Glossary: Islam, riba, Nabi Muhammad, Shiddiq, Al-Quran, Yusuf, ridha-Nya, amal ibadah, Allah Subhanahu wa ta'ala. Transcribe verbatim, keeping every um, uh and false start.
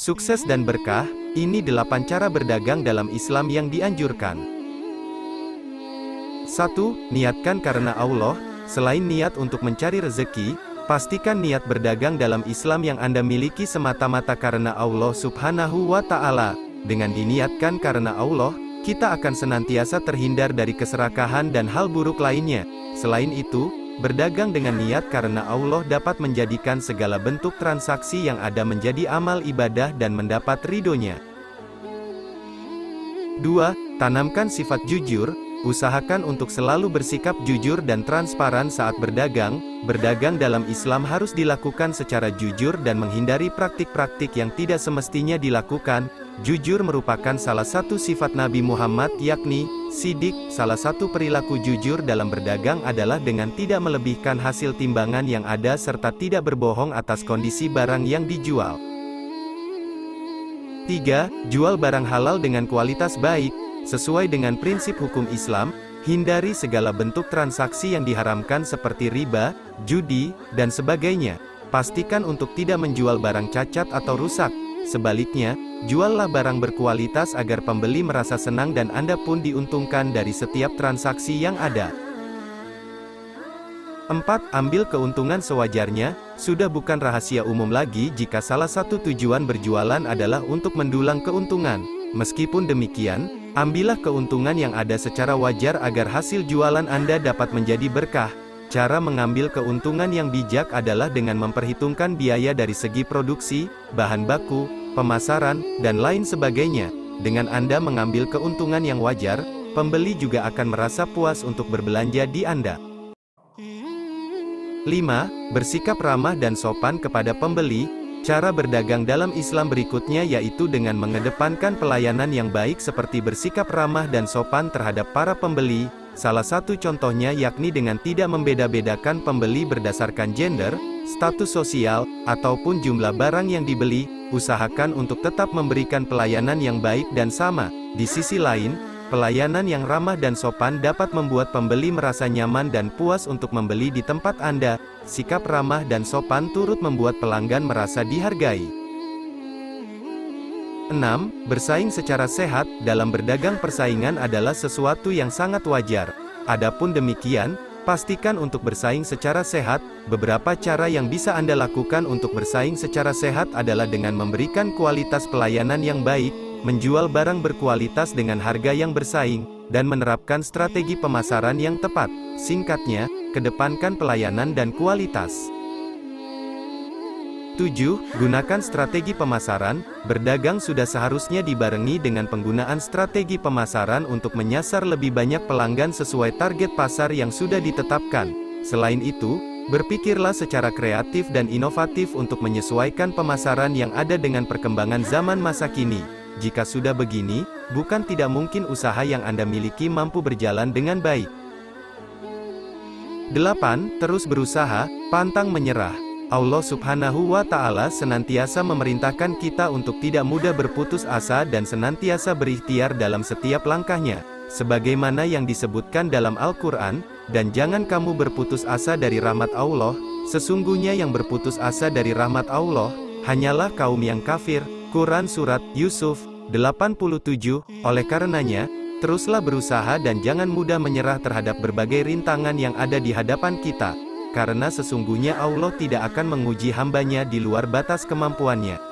Sukses dan berkah, ini delapan cara berdagang dalam Islam yang dianjurkan. satu. Niatkan karena Allah. Selain niat untuk mencari rezeki, pastikan niat berdagang dalam Islam yang Anda miliki semata-mata karena Allah Subhanahu wa ta'ala. Dengan diniatkan karena Allah, kita akan senantiasa terhindar dari keserakahan dan hal buruk lainnya. Selain itu, berdagang dengan niat karena Allah dapat menjadikan segala bentuk transaksi yang ada menjadi amal ibadah dan mendapat ridhonya. Dua. Tanamkan sifat jujur. Usahakan untuk selalu bersikap jujur dan transparan saat berdagang. Berdagang dalam Islam harus dilakukan secara jujur dan menghindari praktik-praktik yang tidak semestinya dilakukan. Jujur merupakan salah satu sifat Nabi Muhammad, yakni Shiddiq. Salah satu perilaku jujur dalam berdagang adalah dengan tidak melebihkan hasil timbangan yang ada serta tidak berbohong atas kondisi barang yang dijual. Tiga. Jual barang halal dengan kualitas baik. Sesuai dengan prinsip hukum Islam, hindari segala bentuk transaksi yang diharamkan seperti riba, judi, dan sebagainya. Pastikan untuk tidak menjual barang cacat atau rusak. Sebaliknya, juallah barang berkualitas agar pembeli merasa senang dan Anda pun diuntungkan dari setiap transaksi yang ada. Empat. Ambil keuntungan sewajarnya. Sudah bukan rahasia umum lagi jika salah satu tujuan berjualan adalah untuk mendulang keuntungan. Meskipun demikian, ambillah keuntungan yang ada secara wajar agar hasil jualan Anda dapat menjadi berkah. Cara mengambil keuntungan yang bijak adalah dengan memperhitungkan biaya dari segi produksi, bahan baku, pemasaran, dan lain sebagainya. Dengan Anda mengambil keuntungan yang wajar, pembeli juga akan merasa puas untuk berbelanja di Anda. Lima. Bersikap ramah dan sopan kepada pembeli. Cara berdagang dalam Islam berikutnya yaitu dengan mengedepankan pelayanan yang baik seperti bersikap ramah dan sopan terhadap para pembeli. Salah satu contohnya yakni dengan tidak membeda-bedakan pembeli berdasarkan gender, status sosial, ataupun jumlah barang yang dibeli. Usahakan untuk tetap memberikan pelayanan yang baik dan sama. Di sisi lain, pelayanan yang ramah dan sopan dapat membuat pembeli merasa nyaman dan puas untuk membeli di tempat Anda. Sikap ramah dan sopan turut membuat pelanggan merasa dihargai. enam. Bersaing secara sehat. Dalam berdagang, persaingan adalah sesuatu yang sangat wajar. Adapun demikian, pastikan untuk bersaing secara sehat. Beberapa cara yang bisa Anda lakukan untuk bersaing secara sehat adalah dengan memberikan kualitas pelayanan yang baik, menjual barang berkualitas dengan harga yang bersaing, dan menerapkan strategi pemasaran yang tepat. Singkatnya, kedepankan pelayanan dan kualitas. Tujuh. Gunakan strategi pemasaran. Berdagang sudah seharusnya dibarengi dengan penggunaan strategi pemasaran untuk menyasar lebih banyak pelanggan sesuai target pasar yang sudah ditetapkan. Selain itu, berpikirlah secara kreatif dan inovatif untuk menyesuaikan pemasaran yang ada dengan perkembangan zaman masa kini. Jika sudah begini, bukan tidak mungkin usaha yang Anda miliki mampu berjalan dengan baik. Delapan. Terus berusaha, pantang menyerah. Allah Subhanahu wa ta'ala senantiasa memerintahkan kita untuk tidak mudah berputus asa dan senantiasa berikhtiar dalam setiap langkahnya, sebagaimana yang disebutkan dalam Al-Quran, dan jangan kamu berputus asa dari rahmat Allah, sesungguhnya yang berputus asa dari rahmat Allah, hanyalah kaum yang kafir. Quran Surat Yusuf, delapan puluh tujuh, oleh karenanya, teruslah berusaha dan jangan mudah menyerah terhadap berbagai rintangan yang ada di hadapan kita, karena sesungguhnya Allah tidak akan menguji hambanya di luar batas kemampuannya.